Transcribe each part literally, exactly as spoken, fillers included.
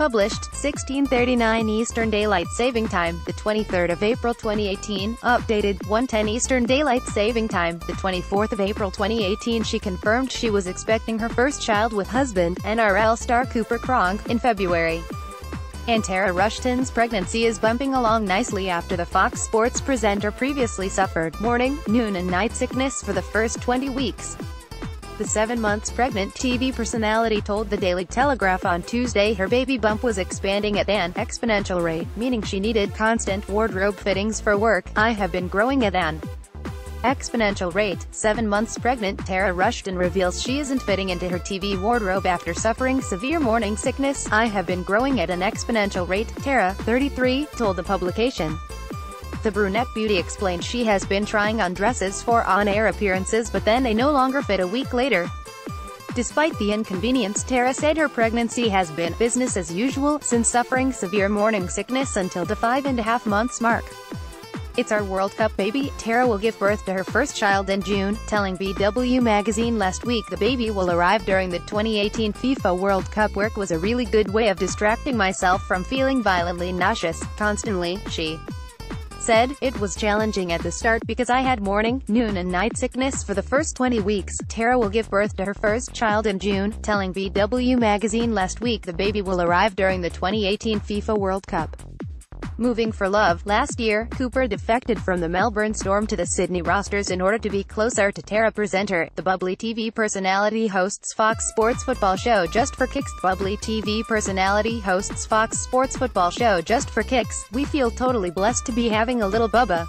published, sixteen thirty-nine Eastern Daylight Saving Time, the twenty-third of April twenty eighteen, updated, one ten Eastern Daylight Saving Time, the twenty-fourth of April twenty eighteen. She confirmed she was expecting her first child with husband, N R L star Cooper Cronk, in February. And Tara Rushton's pregnancy is bumping along nicely after the Fox Sports presenter previously suffered morning, noon and night sickness for the first twenty weeks. The seven months pregnant T V personality told The Daily Telegraph on Tuesday her baby bump was expanding at an exponential rate, meaning she needed constant wardrobe fittings for work. "I have been growing at an exponential rate." Seven months pregnant Tara Rushton reveals she isn't fitting into her T V wardrobe after suffering severe morning sickness. "I have been growing at an exponential rate," Tara, thirty-three, told the publication. The brunette beauty explained she has been trying on dresses for on-air appearances but then they no longer fit a week later. Despite the inconvenience, Tara said her pregnancy has been business as usual since suffering severe morning sickness until the five and a half months mark. "It's our World Cup baby." Tara will give birth to her first child in June, telling B W magazine last week the baby will arrive during the twenty eighteen FIFA World Cup. "Work was a really good way of distracting myself from feeling violently nauseous, constantly," she said. "It was challenging at the start because I had morning, noon and night sickness for the first twenty weeks. Tara will give birth to her first child in June, telling B W magazine last week the baby will arrive during the twenty eighteen FIFA World Cup. Moving for love, last year, Cooper defected from the Melbourne Storm to the Sydney Roosters in order to be closer to Tara presenter. The bubbly T V personality hosts Fox Sports football show Just for Kicks. Bubbly T V personality hosts Fox Sports football show Just for Kicks. "We feel totally blessed to be having a little Bubba.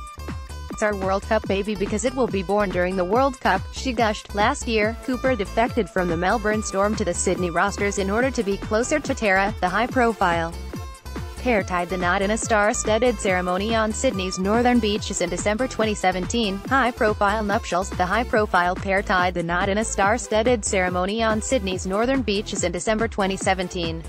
It's our World Cup baby because it will be born during the World Cup," she gushed. Last year, Cooper defected from the Melbourne Storm to the Sydney Roosters in order to be closer to Tara. The high-profile pair tied the knot in a star-studded ceremony on Sydney's northern beaches in December twenty seventeen. High-profile nuptials. The high-profile pair tied the knot in a star-studded ceremony on Sydney's northern beaches in December twenty seventeen.